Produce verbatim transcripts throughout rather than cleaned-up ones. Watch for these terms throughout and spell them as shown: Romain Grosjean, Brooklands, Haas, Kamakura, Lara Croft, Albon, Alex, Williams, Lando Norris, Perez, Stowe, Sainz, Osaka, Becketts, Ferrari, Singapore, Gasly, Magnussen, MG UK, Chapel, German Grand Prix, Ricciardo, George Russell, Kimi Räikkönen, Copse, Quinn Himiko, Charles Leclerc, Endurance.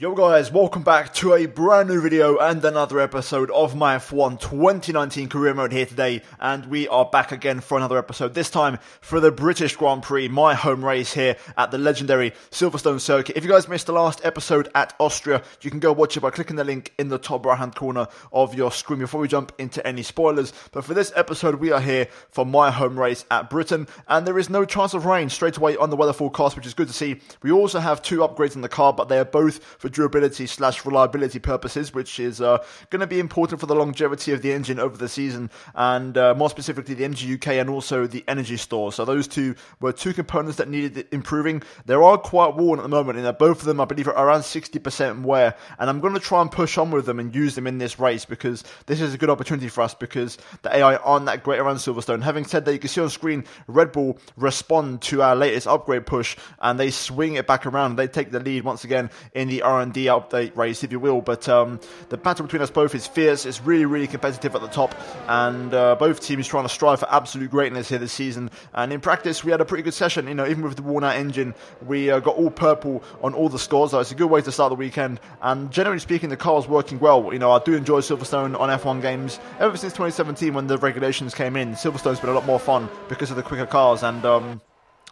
Yo guys, welcome back to a brand new video and another episode of my F one twenty nineteen career mode here today, and we are back again for another episode, this time for the British Grand Prix, my home race here at the legendary Silverstone Circuit. If you guys missed the last episode at Austria, you can go watch it by clicking the link in the top right hand corner of your screen before we jump into any spoilers. But for this episode we are here for my home race at Britain, and there is no chance of rain straight away on the weather forecast, which is good to see. We also have two upgrades in the car, but they are both for durability slash reliability purposes, which is uh, going to be important for the longevity of the engine over the season, and uh, more specifically the M G U K and also the energy store. So those two were two components that needed improving. They are quite worn at the moment, and both of them I believe are around sixty percent wear, and I'm going to try and push on with them and use them in this race because this is a good opportunity for us, because the A I aren't that great around Silverstone. Having said that, you can see on screen Red Bull respond to our latest upgrade push and they swing it back around. They take the lead once again in the R and D update race, if you will, but um, the battle between us both is fierce. It's really, really competitive at the top, and uh, both teams trying to strive for absolute greatness here this season. And in practice, we had a pretty good session. You know, even with the worn-out engine, we uh, got all purple on all the scores. So it's a good way to start the weekend. And generally speaking, the car is working well. You know, I do enjoy Silverstone on F one games. Ever since twenty seventeen, when the regulations came in, Silverstone's been a lot more fun because of the quicker cars, and Um,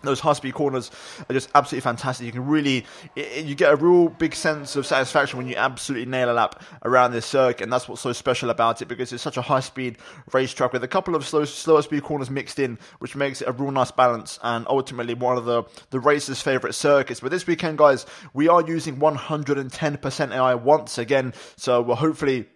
those high-speed corners are just absolutely fantastic. You can really, you get a real big sense of satisfaction when you absolutely nail a lap around this circuit, and that's what's so special about it, because it's such a high-speed racetrack with a couple of slow, slower speed corners mixed in, which makes it a real nice balance, and ultimately one of the, the racer's favourite circuits. But this weekend, guys, we are using one hundred ten percent A I once again, so we're hopefully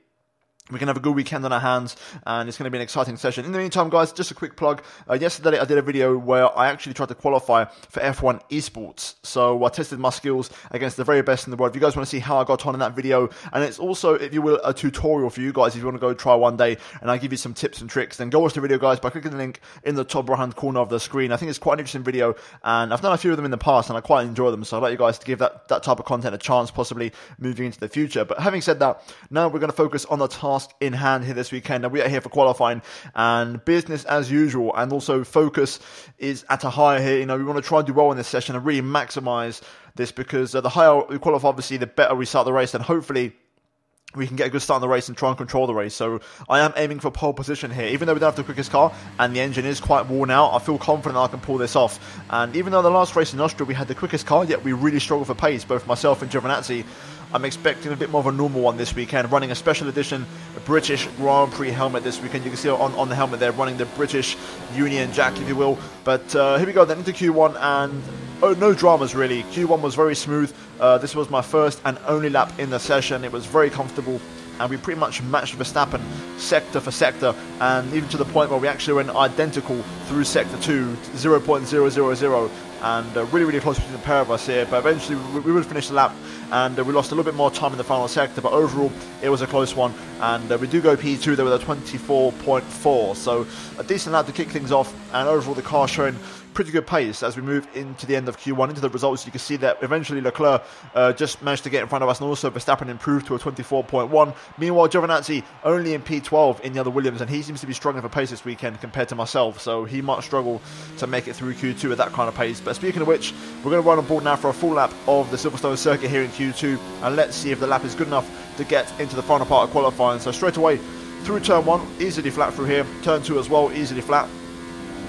we can have a good weekend on our hands, and it's going to be an exciting session. In the meantime, guys, just a quick plug. Uh, yesterday, I did a video where I actually tried to qualify for F one esports. So I tested my skills against the very best in the world. If you guys want to see how I got on in that video, and it's also, if you will, a tutorial for you guys if you want to go try one day, and I give you some tips and tricks, then go watch the video, guys, by clicking the link in the top right-hand corner of the screen. I think it's quite an interesting video, and I've done a few of them in the past, and I quite enjoy them. So I'd like you guys to give that, that type of content a chance, possibly moving into the future. But having said that, now we're going to focus on the task in hand here this weekend, and we are here for qualifying and business as usual, and also focus is at a high here. You know, we want to try and do well in this session and really maximize this, because uh, the higher we qualify, obviously, the better we start the race, and hopefully we can get a good start in the race and try and control the race. So I am aiming for pole position here. Even though we don't have the quickest car and the engine is quite worn out, I feel confident I can pull this off. And even though the last race in Austria we had the quickest car, yet we really struggled for pace, both myself and Giovinazzi, I'm expecting a bit more of a normal one this weekend. Running a special edition British Grand Prix helmet this weekend. You can see on, on the helmet there, running the British Union Jack, if you will. But uh, here we go then, into Q one, and oh, no dramas really. Q one was very smooth. Uh, this was my first and only lap in the session. It was very comfortable, and we pretty much matched Verstappen sector for sector, and even to the point where we actually went identical through sector two, zero point zero zero zero, and uh, really, really close between the pair of us here. But eventually we, we would finish the lap, and uh, we lost a little bit more time in the final sector, but overall it was a close one, and uh, we do go P two there with a twenty-four point four, so a decent lap to kick things off, and overall the car showing pretty good pace as we move into the end of Q one. Into the results, you can see that eventually Leclerc uh, just managed to get in front of us, and also Verstappen improved to a twenty-four point one. Meanwhile, Giovinazzi only in P twelve in the other Williams, and he seems to be struggling for pace this weekend compared to myself, so he might struggle to make it through Q two at that kind of pace. But speaking of which, we're going to run on board now for a full lap of the Silverstone Circuit here in Q two, and let's see if the lap is good enough to get into the final part of qualifying. So straight away through turn one, easily flat through here, turn two as well, easily flat.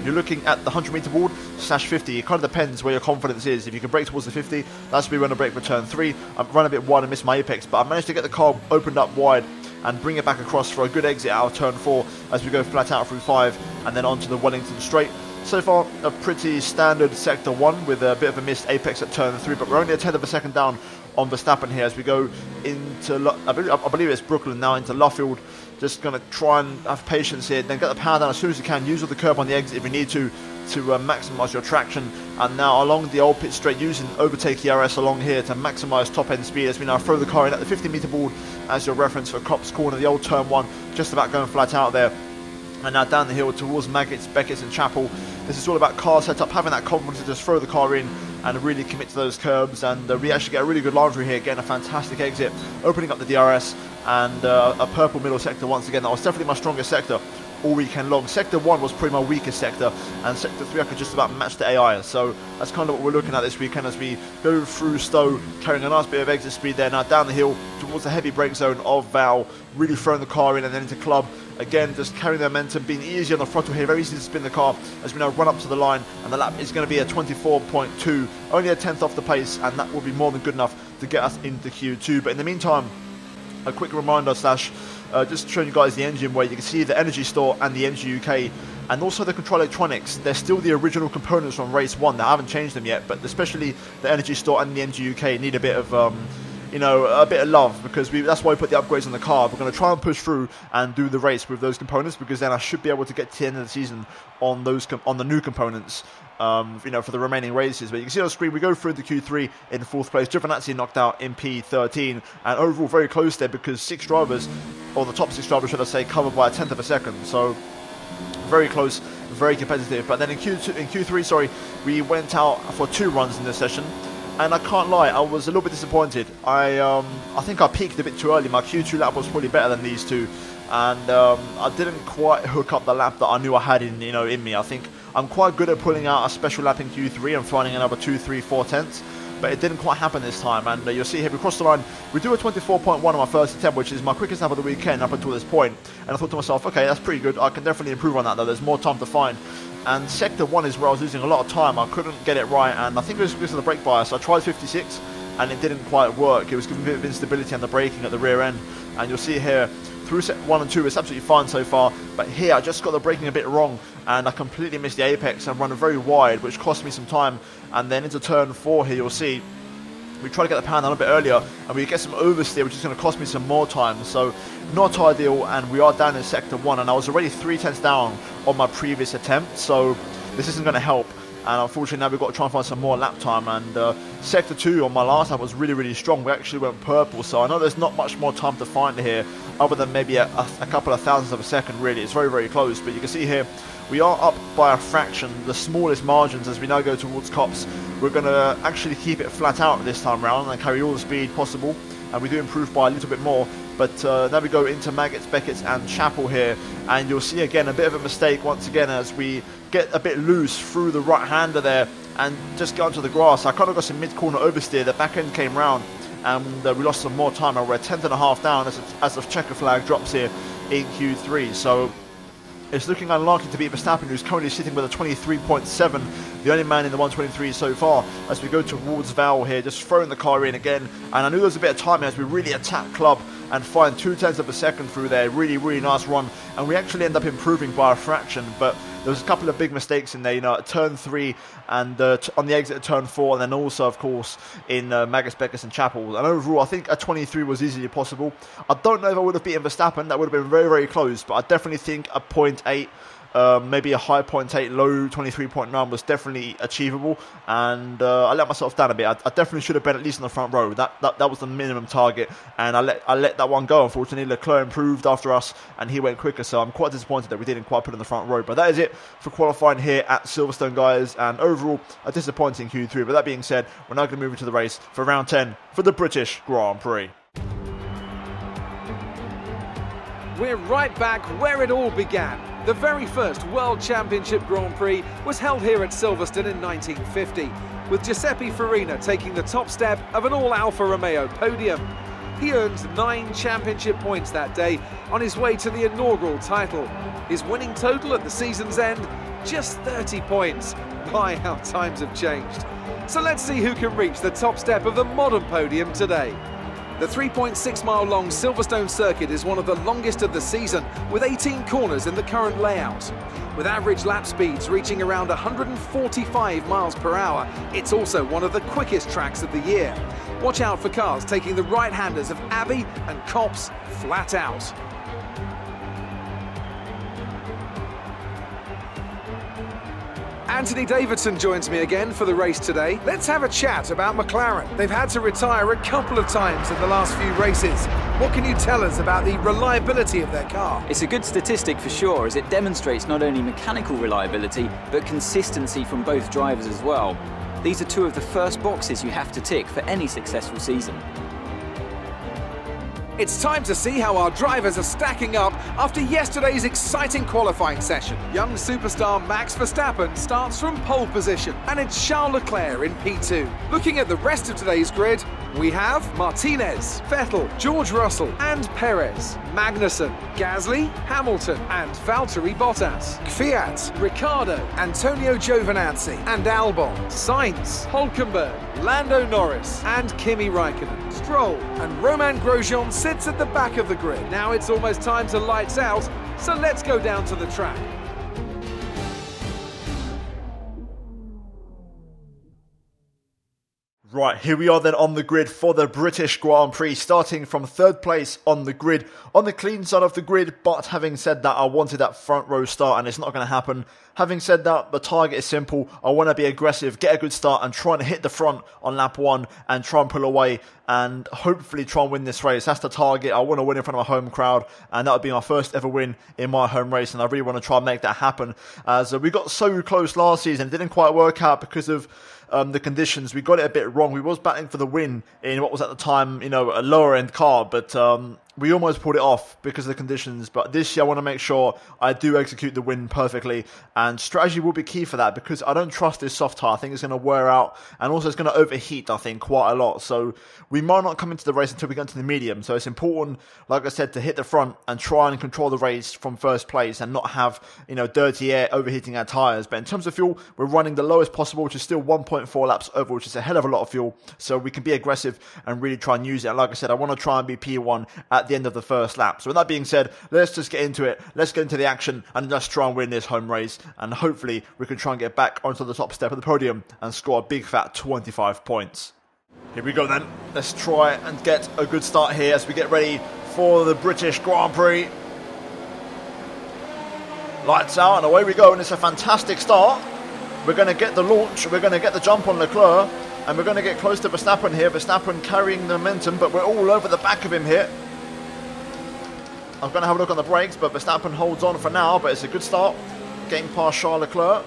You're looking at the one hundred meter wall slash fifty. It kind of depends where your confidence is. If you can break towards the fifty, that's where we run a break for turn three. I've run a bit wide and missed my apex, but I managed to get the car opened up wide and bring it back across for a good exit out of turn four as we go flat out through five and then onto the Wellington Straight. So far, a pretty standard sector one with a bit of a missed apex at turn three, but we're only a tenth of a second down on Verstappen here as we go into, I believe, I believe it's Brooklyn now, into Luffield. Just going to try and have patience here, then get the power down as soon as you can, use all the curb on the exit if you need to, to uh, maximise your traction. And now along the old pit straight, using overtake E R S along here to maximise top end speed as we now throw the car in at the fifty meter board as your reference for Copse corner, the old turn one, just about going flat out there. And now down the hill towards Maggots, Becketts and Chapel. This is all about car setup, having that confidence to just throw the car in and really commit to those curbs. And uh, we actually get a really good line through here, getting a fantastic exit, opening up the D R S, and uh, a purple middle sector once again. That was definitely my strongest sector all weekend long. Sector one was probably my weakest sector, and sector three I could just about match the A I. So that's kind of what we're looking at this weekend as we go through Stowe, carrying a nice bit of exit speed there. Now down the hill towards the heavy brake zone of Val, really throwing the car in, and then into Club. Again, just carrying the momentum, being easy on the throttle here, very easy to spin the car as we now run up to the line, and the lap is going to be a twenty-four point two, only a tenth off the pace, and that will be more than good enough to get us into Q two. But in the meantime, a quick reminder slash uh, just showing you guys the engine where you can see the energy store and the M G U K, and also the control electronics. They're still the original components from race one. They haven't changed them yet, but especially the energy store and the M G U K need a bit of um, you know, a bit of love, because we, that's why we put the upgrades on the car. We're going to try and push through and do the race with those components, because then I should be able to get to the end of the season on those com on the new components, um, you know, for the remaining races. But you can see on the screen, we go through the Q three in fourth place. Giovinazzi knocked out in P thirteen, and overall very close there, because six drivers, or the top six drivers, should I say, covered by a tenth of a second. So very close, very competitive. But then in Q two, in Q three, sorry, we went out for two runs in this session. And I can't lie, I was a little bit disappointed. I um, I think I peaked a bit too early. My Q two lap was probably better than these two, and um, I didn't quite hook up the lap that I knew I had in you know in me. I think I'm quite good at pulling out a special lap in Q three and finding another two, three, four tenths, but it didn't quite happen this time. And uh, you'll see here, we crossed the line. We do a twenty-four point one on my first attempt, which is my quickest lap of the weekend up until this point. And I thought to myself, okay, that's pretty good. I can definitely improve on that though. There's more time to find. And sector one is where I was losing a lot of time. I couldn't get it right, and I think it was because of the brake bias. I tried fifty-six and it didn't quite work. It was giving a bit of instability on the braking at the rear end, and you'll see here through set one and two it's absolutely fine so far, but here I just got the braking a bit wrong and I completely missed the apex and run very wide, which cost me some time. And then into turn four here, you'll see we try to get the power down a bit earlier and we get some oversteer, which is going to cost me some more time. So not ideal, and we are down in sector one, and I was already three tenths down on my previous attempt, so this isn't going to help. And unfortunately now we've got to try and find some more lap time. And uh, sector two on my last lap was really really strong. We actually went purple, so I know there's not much more time to find here other than maybe a, a, a couple of thousandths of a second really. It's very very close, but you can see here we are up by a fraction, the smallest margins, as we now go towards Copse. We're going to actually keep it flat out this time round and carry all the speed possible, and we do improve by a little bit more. But uh, now we go into Maggots, Becketts and Chapel here, and you'll see again a bit of a mistake once again as we get a bit loose through the right-hander there and just go onto the grass. I kind of got some mid-corner oversteer, the back end came round, and uh, we lost some more time, and we're a tenth and a half down as, as the checker flag drops here in Q three. So it's looking unlikely to beat Verstappen, who's currently sitting with a twenty-three point seven, the only man in the one twenty-three so far, as we go towards Val here, just throwing the car in again. And I knew there was a bit of time as we really attack Club and find two tenths of a second through there. Really, really nice run, and we actually end up improving by a fraction, but there was a couple of big mistakes in there, you know, at turn three and uh, t on the exit at turn four, and then also, of course, in uh, Maggots, Becketts and Chapel. And overall, I think a twenty-three was easily possible. I don't know if I would have beaten Verstappen. That would have been very, very close, but I definitely think a point eight, uh, maybe a high point eight, low twenty-three point nine was definitely achievable, and uh, I let myself down a bit. I, I definitely should have been at least in the front row. That, that that was the minimum target, and I let I let that one go. Unfortunately, Leclerc improved after us, and he went quicker, so I'm quite disappointed that we didn't quite put in the front row. But that is it for qualifying here at Silverstone, guys, and overall, a disappointing Q three. But that being said, we're now going to move into the race for round ten for the British Grand Prix. We're right back where it all began. The very first World Championship Grand Prix was held here at Silverstone in nineteen fifty, with Giuseppe Farina taking the top step of an all-Alfa Romeo podium. He earned nine championship points that day on his way to the inaugural title. His winning total at the season's end, just thirty points. My, how times have changed. So let's see who can reach the top step of the modern podium today. The three point six mile long Silverstone Circuit is one of the longest of the season, with eighteen corners in the current layout. With average lap speeds reaching around one hundred forty-five miles per hour, it's also one of the quickest tracks of the year. Watch out for cars taking the right-handers of Abbey and Copse flat out. Anthony Davidson joins me again for the race today. Let's have a chat about McLaren. They've had to retire a couple of times in the last few races. What can you tell us about the reliability of their car? It's a good statistic for sure, as it demonstrates not only mechanical reliability, but consistency from both drivers as well. These are two of the first boxes you have to tick for any successful season. It's time to see how our drivers are stacking up after yesterday's exciting qualifying session. Young superstar Max Verstappen starts from pole position, and it's Charles Leclerc in P two. Looking at the rest of today's grid, we have Martinez, Vettel, George Russell and Perez, Magnussen, Gasly, Hamilton and Valtteri Bottas, Fiat, Ricciardo, Antonio Giovinazzi and Albon, Sainz, Hülkenberg, Lando Norris and Kimi Räikkönen. Stroll and Romain Grosjean sits at the back of the grid. Now it's almost time to lights out, so let's go down to the track. Right, here we are then on the grid for the British Grand Prix, starting from third place on the grid, on the clean side of the grid, but having said that, I wanted that front row start and it's not going to happen. Having said that, the target is simple. I want to be aggressive, get a good start and try and hit the front on lap one and try and pull away and hopefully try and win this race. That's the target. I want to win in front of my home crowd, and that would be my first ever win in my home race, and I really want to try and make that happen. As uh, we got so close last season, it didn't quite work out because of Um, the conditions. We got it a bit wrong. We was battling for the win in what was at the time, you know, a lower end car, but um, we almost pulled it off because of the conditions. But this year I want to make sure I do execute the win perfectly, and strategy will be key for that because I don't trust this soft tire. I think it's going to wear out, and also it's going to overheat, I think, quite a lot. So we might not come into the race until we get into the medium. So it's important, like I said, to hit the front and try and control the race from first place and not have, you know, dirty air overheating our tires. But in terms of fuel, we're running the lowest possible, which is still one point four laps over, which is a hell of a lot of fuel. So we can be aggressive and really try and use it. And like I said, I want to try and be P one at the end of the first lap. So with that being said, let's just get into it. Let's get into the action and just try and win this home race, and hopefully we can try and get back onto the top step of the podium and score a big fat twenty-five points. Here we go then. Let's try and get a good start here as we get ready for the British Grand Prix. Lights out and away we go, and it's a fantastic start. We're going to get the launch, we're going to get the jump on Leclerc, and we're going to get close to Verstappen here. Verstappen carrying the momentum, but we're all over the back of him here. I'm going to have a look on the brakes, but Verstappen holds on for now, but it's a good start. Getting past Charles Leclerc.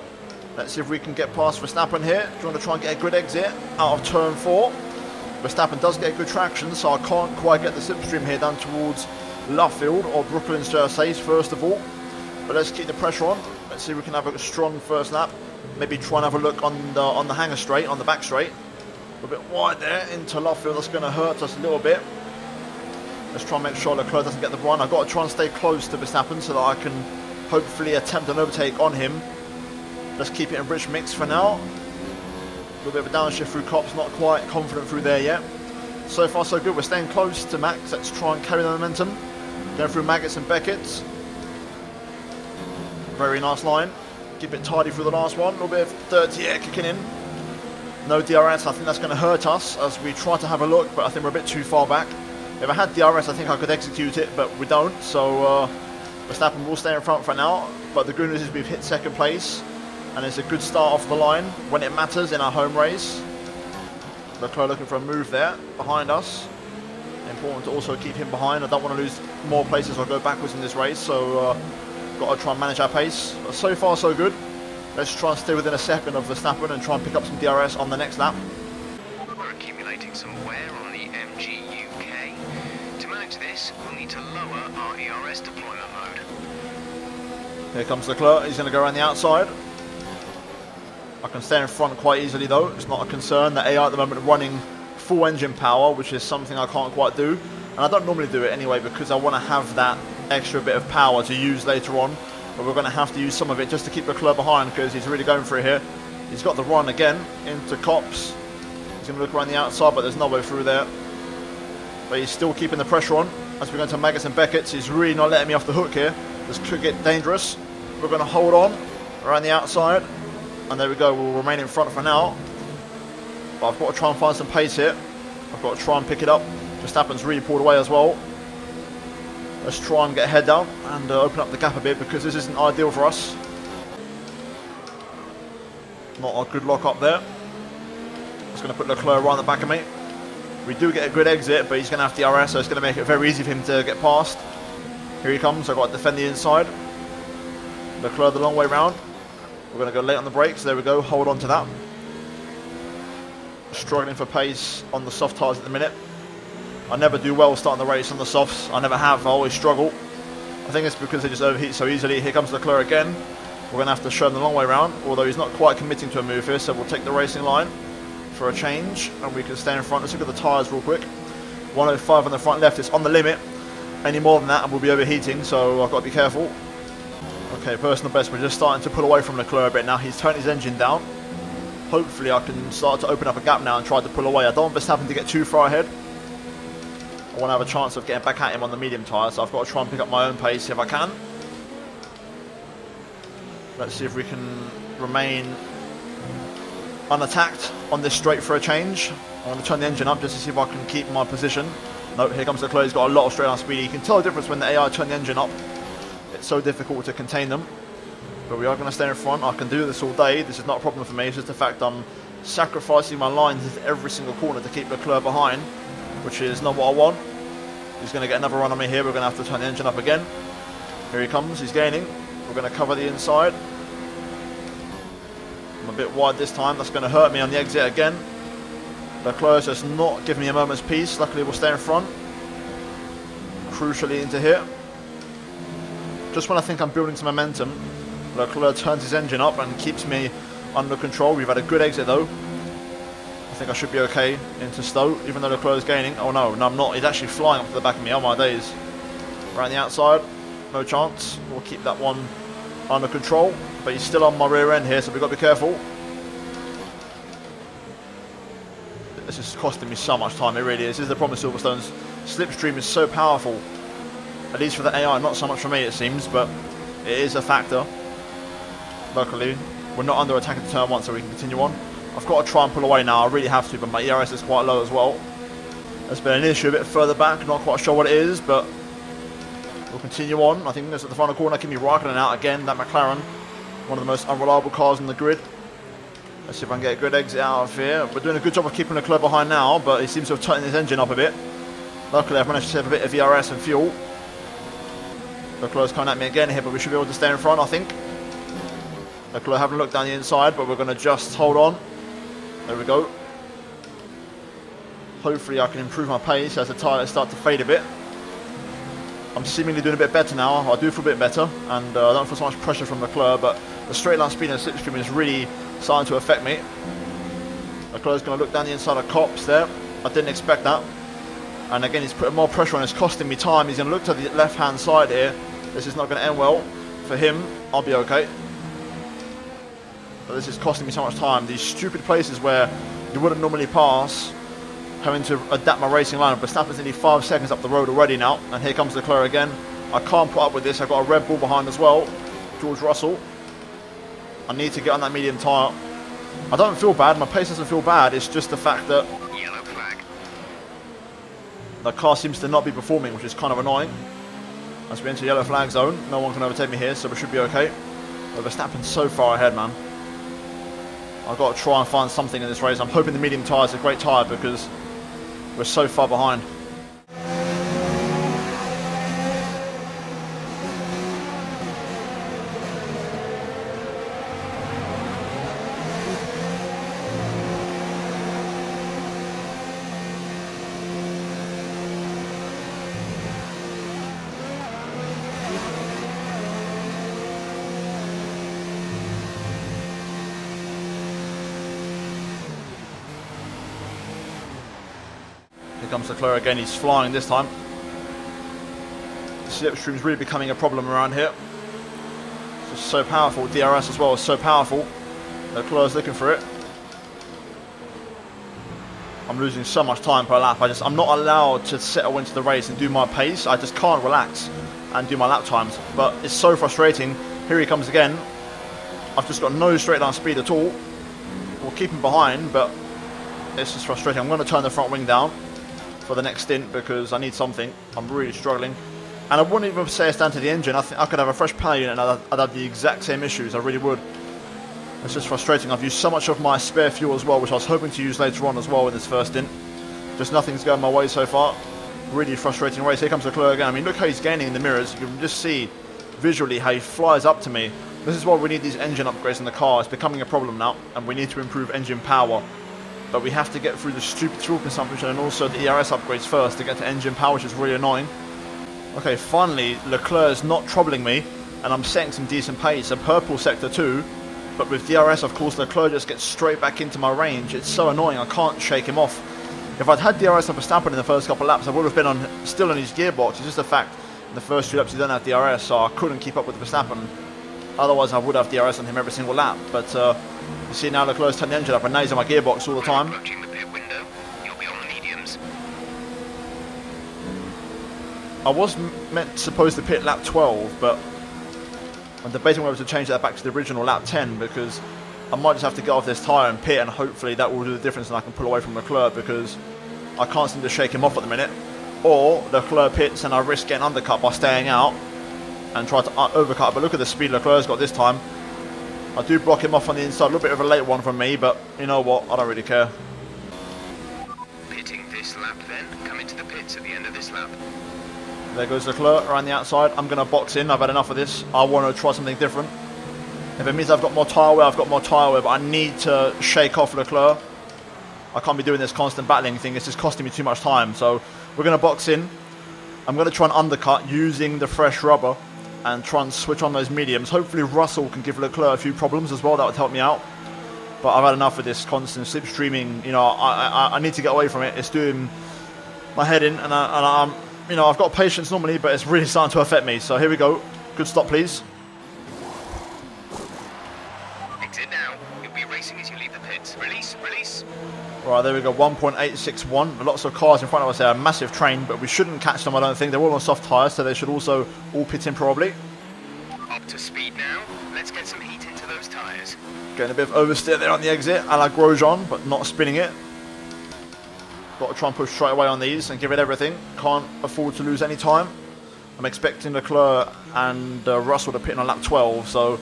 Let's see if we can get past Verstappen here. Do you want to try and get a good exit out of turn four? Verstappen does get good traction, so I can't quite get the slipstream here down towards Luffield or Brooklyn Surface, first of all. But let's keep the pressure on. Let's see if we can have a strong first lap. Maybe try and have a look on the, on the hanger straight, on the back straight. A bit wide there into Luffield. That's going to hurt us a little bit. Let's try and make sure Leclerc doesn't get the run. I've got to try and stay close to Verstappen so that I can hopefully attempt an overtake on him. Let's keep it in rich mix for now. A little bit of a downshift through Copse, not quite confident through there yet. So far so good, we're staying close to Max. Let's try and carry the momentum. Going through Maggots and Becketts. Very nice line. Keep it tidy through the last one. A little bit of dirty air kicking in. No D R S, I think that's going to hurt us as we try to have a look, but I think we're a bit too far back. If I had D R S, I think I could execute it, but we don't, so uh, Verstappen will stay in front for now. But the good news is we've hit second place, and it's a good start off the line when it matters in our home race. Leclerc looking for a move there behind us. Important to also keep him behind. I don't want to lose more places or go backwards in this race, so uh, got to try and manage our pace. But so far, so good. Let's try and stay within a second of Verstappen and try and pick up some D R S on the next lap. We're accumulating some wear on the M G U. This, we'll need to lower our E R S deployment mode. Here comes Leclerc, he's going to go around the outside. I can stay in front quite easily though, it's not a concern. The A I at the moment running full engine power, which is something I can't quite do. And I don't normally do it anyway because I want to have that extra bit of power to use later on. But we're going to have to use some of it just to keep Leclerc behind because he's really going for it here. He's got the run again into Copse. He's going to look around the outside, but there's no way through there. But he's still keeping the pressure on. As we're going to Maggots and Beckett's, he's really not letting me off the hook here. This could get dangerous. We're going to hold on around the outside. And there we go, we'll remain in front for now. But I've got to try and find some pace here. I've got to try and pick it up. Verstappen's really pulled away as well. Let's try and get head down and uh, open up the gap a bit because this isn't ideal for us. Not a good lock up there. It's going to put Leclerc right on the back of me. We do get a good exit, but he's going to have D R S, so it's going to make it very easy for him to get past. Here he comes, I've got to defend the inside. Leclerc the long way round. We're going to go late on the brakes, there we go, hold on to that. Struggling for pace on the soft tires at the minute. I never do well starting the race on the softs. I never have. I always struggle. I think it's because they just overheat so easily. Here comes Leclerc again. We're going to have to show him the long way round, although he's not quite committing to a move here, so we'll take the racing line for a change, and we can stay in front. Let's look at the tyres real quick. one oh five on the front left. It's on the limit. Any more than that, and we'll be overheating, so I've got to be careful. Okay, personal best. We're just starting to pull away from Leclerc a bit now. He's turned his engine down. Hopefully I can start to open up a gap now and try to pull away. I don't want Verstappen to get too far ahead. I want to have a chance of getting back at him on the medium tyre, so I've got to try and pick up my own pace if I can. Let's see if we can remain unattacked on this straight for a change. I'm going to turn the engine up just to see if I can keep my position. No, here comes Leclerc. He's got a lot of straight line speed. You can tell the difference when the A I turn the engine up. It's so difficult to contain them. But we are going to stay in front. I can do this all day. This is not a problem for me. It's just the fact I'm sacrificing my lines into every single corner to keep Leclerc behind, which is not what I want. He's going to get another run on me here. We're going to have to turn the engine up again. Here he comes. He's gaining. We're going to cover the inside. I'm a bit wide this time. That's going to hurt me on the exit again. Leclerc's just not giving me a moment's peace. Luckily, we'll stay in front. Crucially into here. Just when I think I'm building some momentum, Leclerc turns his engine up and keeps me under control. We've had a good exit, though. I think I should be okay into Stowe, even though Leclerc's gaining. Oh, no, no, I'm not. He's actually flying up to the back of me. Oh, my days. Around the outside. No chance. We'll keep that one under control. But he's still on my rear end here, so we've got to be careful. This is costing me so much time. It really is. This is the problem with Silverstone's slipstream is so powerful. At least for the A I, not so much for me, it seems, but it is a factor. Luckily, we're not under attack at turn one, so we can continue on. I've got to try and pull away now. I really have to, but my E R S is quite low as well. There's been an issue a bit further back. Not quite sure what it is, but we'll continue on. I think this at the final corner. Kimi Räikkönen out again. That McLaren, one of the most unreliable cars on the grid. Let's see if I can get a good exit out of here. We're doing a good job of keeping the club behind now, but he seems to have turned his engine up a bit. Luckily, I've managed to save a bit of E R S and fuel. Leclerc's coming at me again here, but we should be able to stay in front, I think. Leclerc haven't looked down the inside, but we're going to just hold on. There we go. Hopefully I can improve my pace as the tyres start to fade a bit. I'm seemingly doing a bit better now. I do feel a bit better, and uh, I don't feel so much pressure from Leclerc, but the straight line speed and slipstream is really starting to affect me. Leclerc's going to look down the inside of Copse there. I didn't expect that. And again, he's putting more pressure on. It's costing me time. He's going to look to the left-hand side here. This is not going to end well for him. I'll be okay. But this is costing me so much time. These stupid places where you wouldn't normally pass, having to adapt my racing line. But Verstappen's nearly five seconds up the road already now. And here comes Leclerc again. I can't put up with this. I've got a Red Bull behind as well. George Russell. I need to get on that medium tyre. I don't feel bad. My pace doesn't feel bad. It's just the fact that the car seems to not be performing, which is kind of annoying. As we enter the yellow flag zone, no one can overtake me here, so we should be okay. But Verstappen's so far ahead, man. I've got to try and find something in this race. I'm hoping the medium tyre is a great tyre because we're so far behind. Comes Leclerc again. He's flying this time. The slipstream's really becoming a problem around here. It's just so powerful. D R S as well is so powerful. Leclerc's looking for it. I'm losing so much time per lap. I just I'm not allowed to settle into the race and do my pace. I just can't relax and do my lap times. But it's so frustrating. Here he comes again. I've just got no straight line speed at all. We'll keep him behind, but it's just frustrating. I'm going to turn the front wing down for the next stint because I need something. I'm really struggling, and I wouldn't even say it's down to the engine. I think I could have a fresh power unit and I'd, I'd have the exact same issues. I really would. It's just frustrating. I've used so much of my spare fuel as well, which I was hoping to use later on as well in this first stint. Just nothing's going my way so far. Really frustrating race. Here comes Leclerc again. I mean, look how he's gaining in the mirrors. You can just see visually how he flies up to me. This is why we need these engine upgrades in the car. It's becoming a problem now, and we need to improve engine power. But we have to get through the stupid fuel consumption and also the E R S upgrades first to get to engine power, which is really annoying. Okay, finally, Leclerc's not troubling me, and I'm setting some decent pace. A purple sector too, but with D R S, of course, Leclerc just gets straight back into my range. It's so annoying, I can't shake him off. If I'd had D R S on Verstappen in the first couple of laps, I would have been on still in his gearbox. It's just the fact in the first few laps he didn't have D R S, so I couldn't keep up with Verstappen. Otherwise, I would have D R S on him every single lap, but uh, you see now Leclerc's turned the engine up and now he's in my gearbox all the time. I was meant supposed to pit lap twelve, but I'm debating whether to change that back to the original lap ten, because I might just have to get off this tyre and pit, and hopefully that will do the difference and I can pull away from Leclerc, because I can't seem to shake him off at the minute. Or Leclerc pits and I risk getting undercut by staying out and try to overcut. But look at the speed Leclerc's got this time. I do block him off on the inside, a little bit of a late one from me, but you know what, I don't really care. Pitting this lap then, come into the pits at the end of this lap. There goes Leclerc around the outside. I'm going to box in. I've had enough of this. I want to try something different. If it means I've got more tyre wear, I've got more tyre wear, but I need to shake off Leclerc. I can't be doing this constant battling thing. It's just costing me too much time. So we're going to box in. I'm going to try and undercut using the fresh rubber and try and switch on those mediums. Hopefully Russell can give Leclerc a few problems as well. That would help me out. But I've had enough of this constant slipstreaming. You know, I, I, I need to get away from it. It's doing my head in, and, I, and I'm... You know, I've got patience normally, but it's really starting to affect me. So here we go. Good stop, please. Exit now. You'll be racing as you leave the pits. Release, release. Right, there we go. one point eight six one. Lots of cars in front of us there. A massive train, but we shouldn't catch them, I don't think. They're all on soft tyres, so they should also all pit in probably. Up to speed now. Let's get some heat into those tyres. Getting a bit of oversteer there on the exit. A la Grosjean, but not spinning it. Got to try and push straight away on these and give it everything. Can't afford to lose any time. I'm expecting Leclerc and uh, Russell to pit on lap twelve, so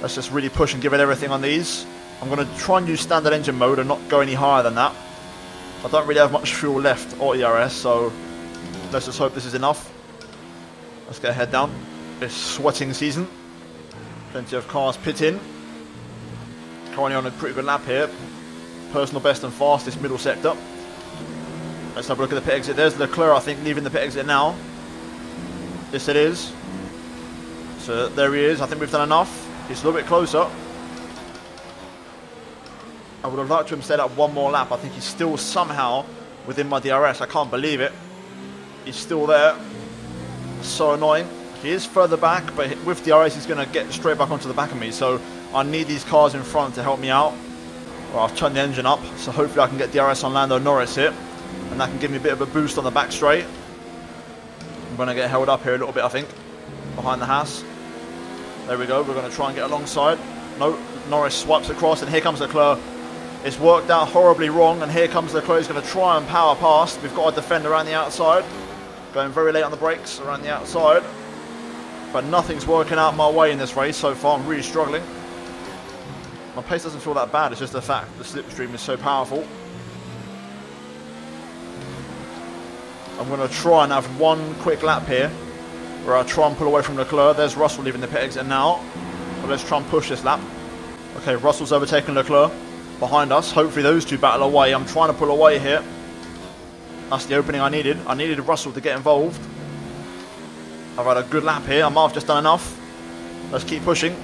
let's just really push and give it everything on these. I'm going to try and use standard engine mode and not go any higher than that. I don't really have much fuel left or E R S, so let's just hope this is enough. Let's get a head down. It's sweating season. Plenty of cars pitting. Currently on a pretty good lap here. Personal best and fastest middle sector. Let's have a look at the pit exit. There's Leclerc, I think, leaving the pit exit now. Yes, it is. So there he is. I think we've done enough. He's a little bit closer. I would have liked to have stayed up one more lap. I think he's still somehow within my D R S. I can't believe it. He's still there. So annoying. He is further back, but with D R S, he's going to get straight back onto the back of me. So I need these cars in front to help me out. Well, I've turned the engine up, so hopefully I can get D R S on Lando Norris here. And that can give me a bit of a boost on the back straight. I'm going to get held up here a little bit, I think, behind the Haas. There we go. We're going to try and get alongside. No, Norris swipes across, and here comes Leclerc. It's worked out horribly wrong, and here comes Leclerc. He's going to try and power past. We've got to defend around the outside. Going very late on the brakes around the outside. But nothing's working out my way in this race so far. I'm really struggling. My pace doesn't feel that bad. It's just the fact the slipstream is so powerful. I'm going to try and have one quick lap here where I try and pull away from Leclerc. There's Russell leaving the pit exit now. So let's try and push this lap. Okay, Russell's overtaken Leclerc behind us. Hopefully those two battle away. I'm trying to pull away here. That's the opening I needed. I needed Russell to get involved. I've had a good lap here. I might have just done enough. Let's keep pushing.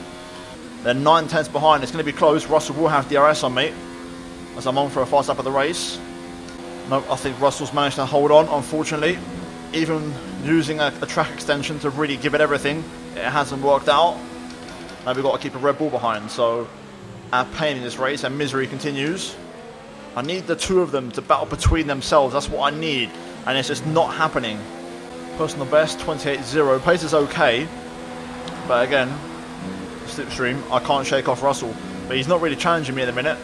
They're nine tenths behind. It's going to be close. Russell will have D R S on me as I'm on for a fast lap of the race. No, I think Russell's managed to hold on, unfortunately. Even using a, a track extension to really give it everything, it hasn't worked out. Now we've got to keep a Red Bull behind, so our pain in this race and misery continues. I need the two of them to battle between themselves. That's what I need, and it's just not happening. Personal best, twenty-eight zero. Pace is okay, but again, slipstream, I can't shake off Russell, but he's not really challenging me at the minute.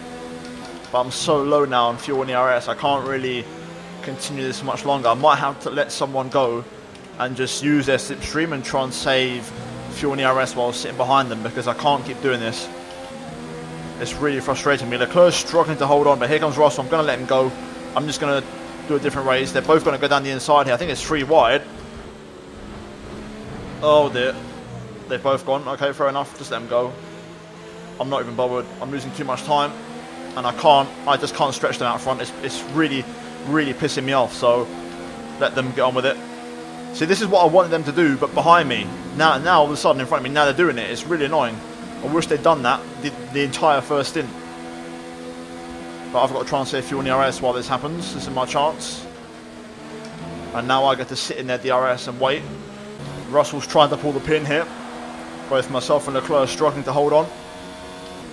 But I'm so low now on fuel and E R S, I can't really continue this much longer. I might have to let someone go and just use their slipstream and try and save fuel and E R S while sitting behind them, because I can't keep doing this. It's really frustrating me. Leclerc's struggling to hold on, but here comes Russell. I'm going to let him go. I'm just going to do a different race. They're both going to go down the inside here. I think it's three wide. Oh dear. They've both gone. Okay, fair enough. Just let them go. I'm not even bothered. I'm losing too much time. and I can't, I just can't stretch them out front. It's, it's really, really pissing me off, so let them get on with it. See, this is what I wanted them to do, but behind me, now, now all of a sudden in front of me, now they're doing it. It's really annoying. I wish they'd done that the, the entire first stint. But I've got to try and save fuel in the R S while this happens. This is my chance. And now I get to sit in their D R S and wait. Russell's trying to pull the pin here. Both myself and Leclerc are struggling to hold on.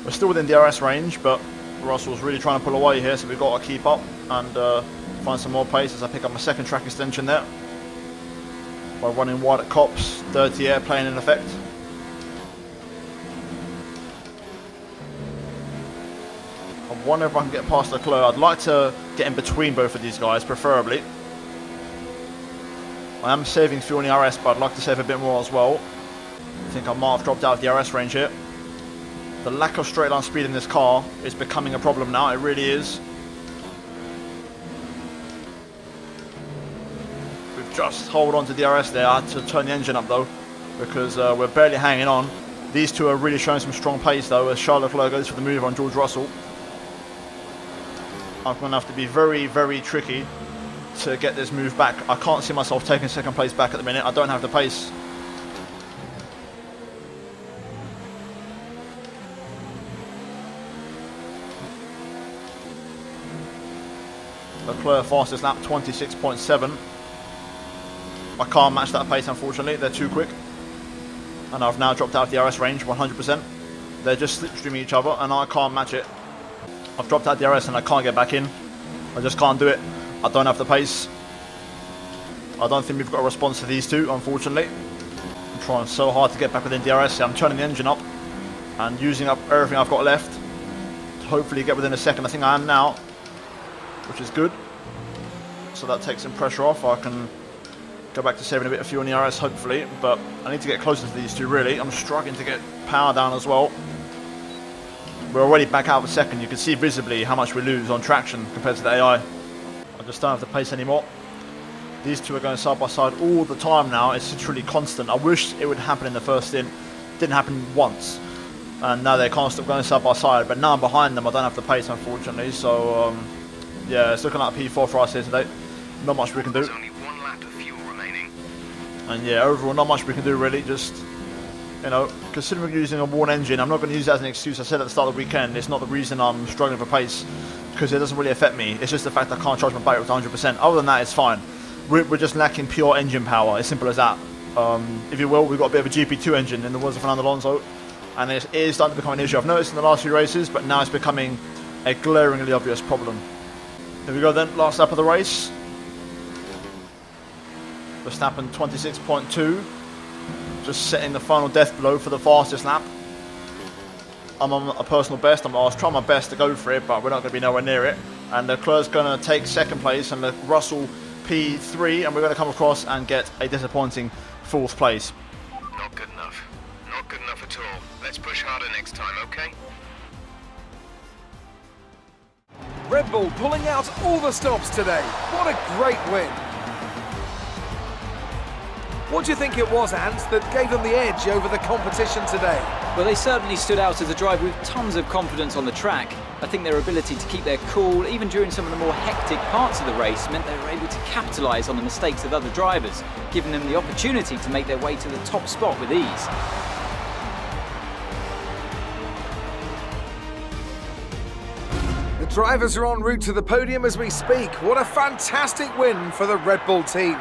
We're still within D R S range, but Russell's really trying to pull away here, so we've got to keep up and uh, find some more pace as I pick up my second track extension there. By running wide at Copse, dirty airplane in effect. I wonder if I can get past Leclerc. I'd like to get in between both of these guys, preferably. I am saving fuel in the R S, but I'd like to save a bit more as well. I think I might have dropped out of the R S range here. The lack of straight line speed in this car is becoming a problem now, it really is. We've just held on to the R S there. I had to turn the engine up though, because uh, we're barely hanging on. These two are really showing some strong pace though, as Charles Leclerc goes for the move on George Russell. I'm going to have to be very, very tricky to get this move back. I can't see myself taking second place back at the minute. I don't have the pace. Leclerc fastest lap, twenty-six point seven. I can't match that pace, unfortunately. They're too quick. And I've now dropped out of the R S range, one hundred percent. They're just slipstreaming each other, and I can't match it. I've dropped out the R S, and I can't get back in. I just can't do it. I don't have the pace. I don't think we've got a response to these two, unfortunately. I'm trying so hard to get back within D R S. I'm turning the engine up and using up everything I've got left to hopefully get within a second. I think I am now, which is good. So that takes some pressure off. I can go back to saving a bit of fuel in the R S, hopefully. But I need to get closer to these two, really. I'm struggling to get power down as well. We're already back out of a second. You can see visibly how much we lose on traction compared to the A I. Just don't have the pace anymore. These two are going side by side all the time now. It's literally constant. I wish it would happen in the first stint. Didn't happen once, and now they can't stop going side by side. But now I'm behind them. I don't have the pace, unfortunately. So um, yeah, it's looking like P four for us here today. Not much we can do. There's only one lap of fuel remaining. And yeah, overall not much we can do really. Just, you know, considering using a worn engine, I'm not going to use that as an excuse. I said at the start of the weekend, it's not the reason I'm struggling for pace, because it doesn't really affect me. It's just the fact I can't charge my battery to one hundred percent. Other than that, it's fine. We're, we're just lacking pure engine power. It's simple as that. Um, if you will, we've got a bit of a G P two engine in the words of Fernando Alonso, and it is starting to become an issue. I've noticed in the last few races, but now it's becoming a glaringly obvious problem. There we go then, last lap of the race. Verstappen twenty-six point two, just setting the final death blow for the fastest lap. I'm on a personal best. I'm, I was trying my best to go for it, but we're not going to be nowhere near it. And Leclerc's going to take second place, and Russell P three, and we're going to come across and get a disappointing fourth place. Not good enough. Not good enough at all. Let's push harder next time, okay? Red Bull pulling out all the stops today. What a great win. What do you think it was, Ant, that gave them the edge over the competition today? Well, they certainly stood out as a driver with tons of confidence on the track. I think their ability to keep their cool, even during some of the more hectic parts of the race, meant they were able to capitalise on the mistakes of other drivers, giving them the opportunity to make their way to the top spot with ease. The drivers are en route to the podium as we speak. What a fantastic win for the Red Bull team.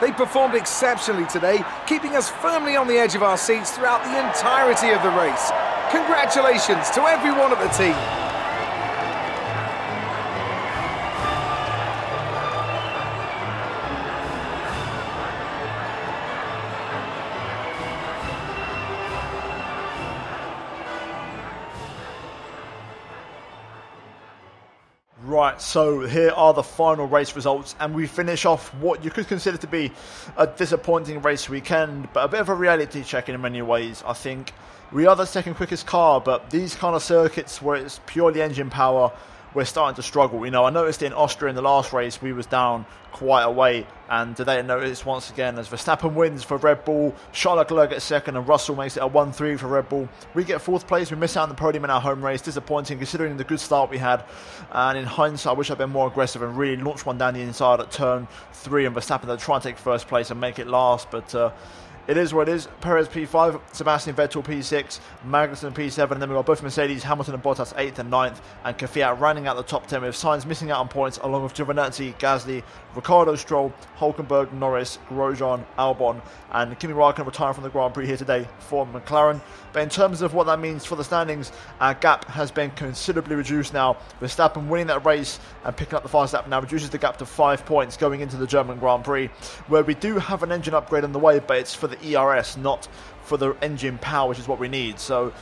They performed exceptionally today, keeping us firmly on the edge of our seats throughout the entirety of the race. Congratulations to everyone at the team. Right, so here are the final race results, and we finish off what you could consider to be a disappointing race weekend, but a bit of a reality check in many ways, I think. We are the second quickest car, but these kind of circuits where it's purely engine power we're starting to struggle. You know, I noticed in Austria in the last race we was down quite a way, and today I noticed once again as Verstappen wins for Red Bull, Charles Leclerc gets second, and Russell makes it a one three for Red Bull. We get fourth place, we miss out on the podium in our home race. Disappointing considering the good start we had, and in hindsight I wish I'd been more aggressive and really launched one down the inside at turn three, and Verstappen to try and take first place and make it last, but uh, it is what it is. Perez P five, Sebastian Vettel P six, Magnussen P seven, and then we've got both Mercedes, Hamilton and Bottas eighth and ninth, and Kvyat running out the top ten with Sainz missing out on points along with Giovinazzi, Gasly, Ricciardo, Stroll, Hülkenberg, Norris, Grosjean, Albon, and Kimi Räikkönen retiring from the Grand Prix here today for McLaren. But in terms of what that means for the standings, our gap has been considerably reduced now. Verstappen winning that race and picking up the fast lap now reduces the gap to five points going into the German Grand Prix, where we do have an engine upgrade on the way, but it's for the The E R S, not for the engine power, which is what we need. So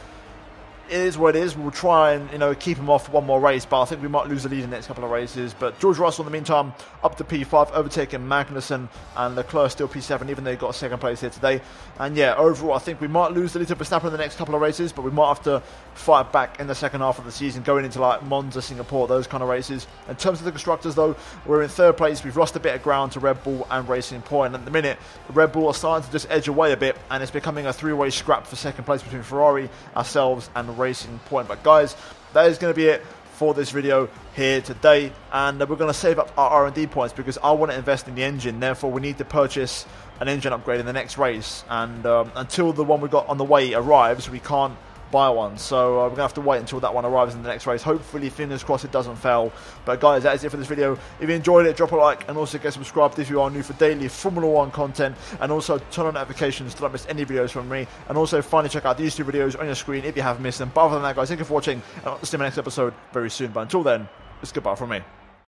it is what it is. We'll try and, you know, keep him off one more race, but I think we might lose the lead in the next couple of races. But George Russell, in the meantime, up to P five, overtaking Magnussen, and Leclerc still P seven, even though he got second place here today. And yeah, overall, I think we might lose the lead to Verstappen in the next couple of races, but we might have to fight back in the second half of the season, going into like Monza, Singapore, those kind of races. In terms of the constructors, though, we're in third place. We've lost a bit of ground to Red Bull and Racing Point. And at the minute, Red Bull are starting to just edge away a bit, and it's becoming a three-way scrap for second place between Ferrari, ourselves, and Racing Point. But guys, that is going to be it for this video here today, and we're going to save up our R and D points because I want to invest in the engine. Therefore, we need to purchase an engine upgrade in the next race, and um, until the one we got on the way arrives, we can't buy one. So uh, we're gonna have to wait until that one arrives in the next race. Hopefully, fingers crossed, it doesn't fail. But guys, that is it for this video. If you enjoyed it, drop a like, and also get subscribed if you are new for daily Formula One content, and also turn on notifications to not miss any videos from me. And also finally check out these two videos on your screen if you have missed them. But other than that, guys, thank you for watching, and I'll see you in my next episode very soon. But until then, it's goodbye from me.